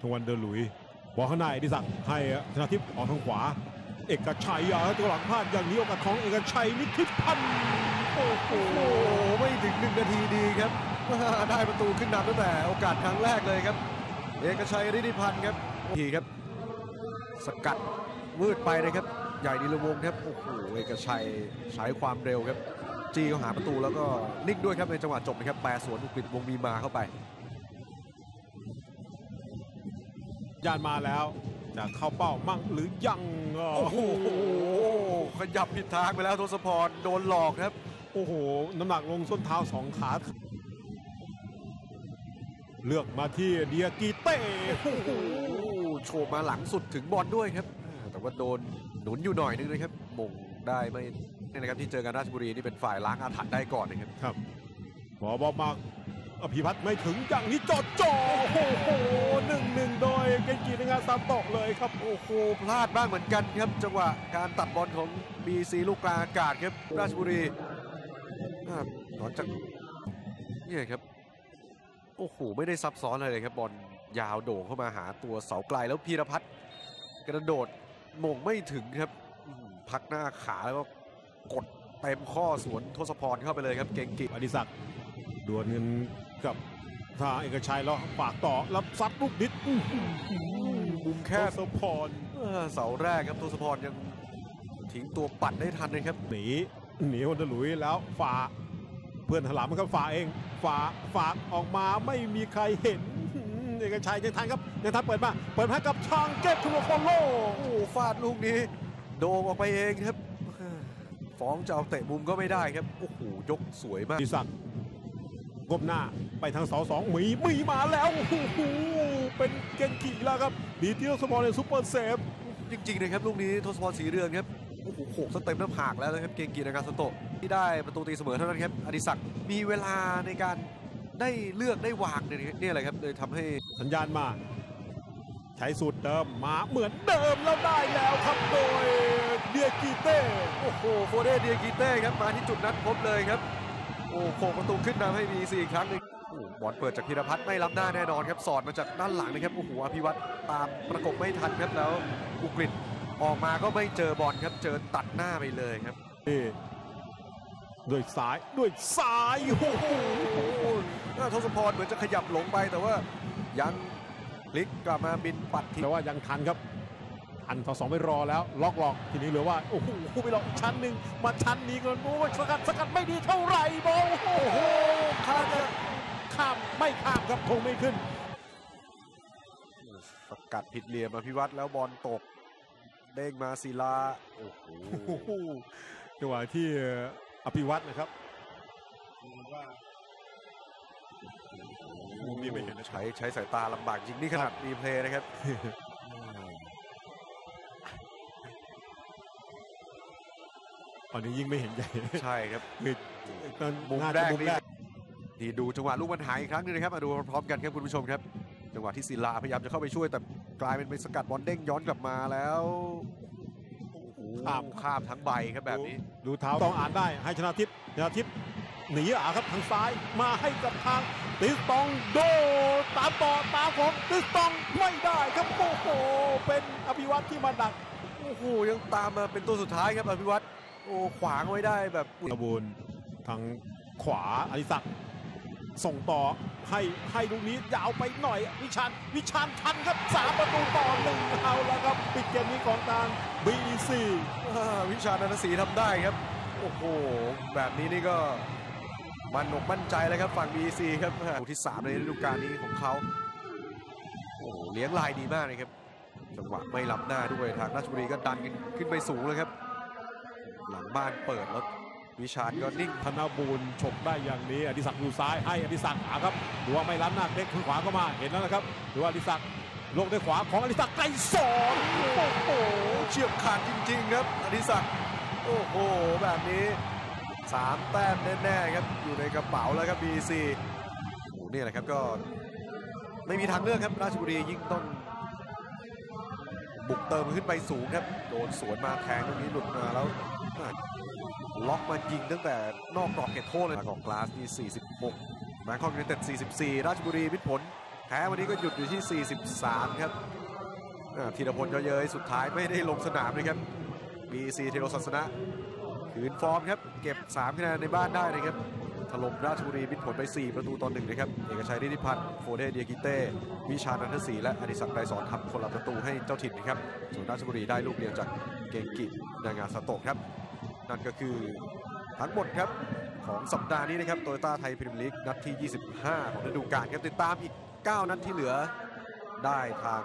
ทางวันเดอร์ลุยบอลข้างในดิศักดิ์ให้ธนาทิพย์ออกทางขวาเอกชัยตัวหลังพลาดอย่างนี้โอกาสของเอกชัยนิธิพันธ์โอ้โหไม่ถึง1นาทีดีครับได้ประตูขึ้นนำตั้งแต่โอกาสครั้งแรกเลยครับเอกชัยนิธิพันธ์ครับทีครับสกัดวืดไปนะครับใหญ่ดีละวงครับโอ้โหเอกชัยใช้ความเร็วครับจีเขาหาประตูแล้วก็นิ่งด้วยครับในจังหวะจบนะครับแปรสวนอุกฤษวงมีมาเข้าไปยานมาแล้วจะเข้าเป้ามั่งหรือยังโอ้โหขยับผิดทางไปแล้วทศพรโดนหลอกครับโอ้โหน้ำหนักลงส้นเท้าสองขาเลือกมาที่เดียกีเต้โอ้โหโฉบมาหลังสุดถึงบอลด้วยครับแต่ว่าโดนหนุนอยู่หน่อยนึงนะครับมงได้ไม่นี่นะครับที่เจอกันราชบุรีนี่เป็นฝ่ายล้างอาถรรพ์ได้ก่อนนะครับครับขอบอลมาอภิพัฒน์ไม่ถึงอย่างนี้จอดจ่อโอ้โห1-1โดยเกจินงาสามตอกเลยครับโอ้โหพลาดบ้างเหมือนกันครับจังหวะการตัดบอลของ BC ลูกกลางอากาศครับราชบุรีหลังจากนี่ครับโอ้โหไม่ได้ซับซ้อนอะไรเลยครับบอลยาวโด่งเข้ามาหาตัวเสาไกลแล้วพีรพัฒน์กระโดดมงไม่ถึงครับพักหน้าขาแล้วก็กดเต็มข้อสวนทศพรเข้าไปเลยครับเก่งกิอดิศักดิ์ดวลเงินกับทางเอกชัยแล้วปากต่อรับซัดลูกนิดมุมแค่ทศพรเสาแรกครับทศพรยังทิ้งตัวปัดได้ทันเลยครับหนีวันหลุยแล้วฝ่าเพื่อนถลำครับฝ่าเองฝ่าออกมาไม่มีใครเห็นเอกชัยยังทันครับยังทันเปิดมากับช่างเก็บทุลโคโลโอ้ฟาดลูกนี้โด่งออกไปเองครับฟ้องจะเอาเตะมุมก็ไม่ได้ครับโอ้โหยกสวยมากดิศักดิ์ก้มหน้าไปทางเสาสองหมีมาแล้วโอ้โหเป็นเกนกิแล้วครับดีเทลสปอร์ตในซุปเปอร์เซฟจริงๆนะครับลูกนี้ทศพรสีเรืองครับโอ้โหโขกสเต็มน้ำผากแล้วนะครับเกนกินากาซาโตะที่ได้ประตูตีเสมอเท่านั้นครับอดิศักดิ์มีเวลาในการได้เลือกได้วางเนี่ยอะไรครับเลยทำให้สัญญาณมาใช้สูตรเดิมมาเหมือนเดิมแล้วได้แล้วครับโดยเดียกีเต้โอ้โหโฟเดเดียกีเต้ครับมาที่จุดนัดพบเลยครับโอ้โหประตูขึ้นนำให้มีสี่ครั้งเลยบอลเปิดจากพีรพัฒน์ไม่รับหน้าแน่นอนครับสอดมาจากด้านหลังนะครับโอ้โหอภิวัตรตามประกบไม่ทันครับแล้วอุกฤษออกมาก็ไม่เจอบอลครับเจอตัดหน้าไปเลยครับด้วยซ้ายโอ้โหทศพรเหมือนจะขยับหลงไปแต่ว่ายังพลิกกลับมาบินปัดทีแต่ว่ายังทันครับทันทศ2ไปรอแล้วล็อกทีนี้เหลือว่าโอ้โหไปหลอกอีกชั้นหนึ่งมาชั้นนี้ก็โอ้ยสกัดไม่ดีเท่าไหร่บอลโอ้โหข้ามไม่ข้ามครับคงไม่ขึ้นสกัดผิดเหลี่ยมอภิวัตรแล้วบอลตกเด้งมาศิลาโอ้โหจังหวะที่อภิวัตรนะครับนี่ไม่เห็นใช้สายตาลำบากจริงนี่ขนาดรีเพลย์นะครับตอนนี้ยิ่งไม่เห็นใจใช่ครับมุมแรกนี่ดูจังหวะลูกมันหายอีกครั้งนึงนะครับมาดูพร้อมกันครับคุณผู้ชมครับจังหวะที่ศิลาพยายามจะเข้าไปช่วยแต่กลายเป็นไปสกัดบอลเด้งย้อนกลับมาแล้วข้ามทั้งใบครับแบบนี้ดูเท้าต้องอ่านได้ให้ชนะทิพย์หนีครับทางซ้ายมาให้กับทางติสตองโดตามต่อตามของติสตองไม่ได้ครับโอ้โหเป็นอภิวัตรที่มาดักโอ้โหยังตามมาเป็นตัวสุดท้ายครับอภิวัตรโอ้ขวางไว้ได้แบบกระบุนทางขวาอดิศักดิ์ส่งต่อให้ลูกนี้ยาวไปหน่อยวิชานทันครับ3ประตูต่อ1เอาแล้วครับปิดเกมนี้ของทาง BEC วิชาญอนันต์ศรีทำได้ครับโอ้โหแบบนี้นี่ก็มั่นใจเลยครับฝั่ง BEC ครับประตูที่3ในฤดูกาลนี้ของเขาโอ้โหเลี้ยงลายดีมากเลยครับจังหวะไม่รับหน้าด้วยทางราชบุรีก็ดันขึ้นไปสูงเลยครับหลังบ้านเปิดแล้ววิชาญก็นิ่งธนบูรณ์ฉกได้อย่างนี้อดิศักดิ์อยู่ซ้ายให้อดิศักดิ์ครับดูว่าไม่ล้ำหน้าเล็กขึ้นขวาเข้ามาเห็นแล้วนะครับดูว่าอดิศักดิ์ลงด้วยขวาของอดิศักดิ์ไกลสอนโอ้โหเฉียบขาดจริงๆครับอดิศักดิ์โอ้โหแบบนี้3แต้มแน่ๆครับอยู่ในกระเป๋าแล้วครับ BC โอ้เนี่ยแหละครับก็ไม่มีทางเลือกครับราชบุรียิ่งต้องบุกเติมขึ้นไปสูงครับโดนสวนมาแทงตรงนี้หลุดมาแล้วล็อกมายิงตั้งแต่นอกกรอบเขตโทษเลยของกลาสที่46หมายความยูไนเต็ด44ราชบุรีมิตรผล แพ้วันนี้ก็หยุดอยู่ที่43ครับธีรพลเยอะๆสุดท้ายไม่ได้ลงสนามเลยครับ BEC-Tero Sasana ขืนฟอร์มครับเก็บ3คะแนนในบ้านได้นะครับถล่มราชบุรีมิดผลไป4 ประตูต่อ 1นะครับเอกชัยฤทธิพันธ์โฟเดเดียกิเต้วิชานันทศรีและอดิศักดิ์ไกรสอนทำคนละประตูให้เจ้าถิ่นนะครับส่วนราชบุรีได้ลูกเดียวจากเกงกินางาซาโตะครับนั่นก็คือทั้งหมดครับของสัปดาห์นี้นะครับโตโยต้าไทยพรีเมียร์ลีกนัดที่25ของฤดูกาลครับติดตามอีก9 นัดที่เหลือได้ทาง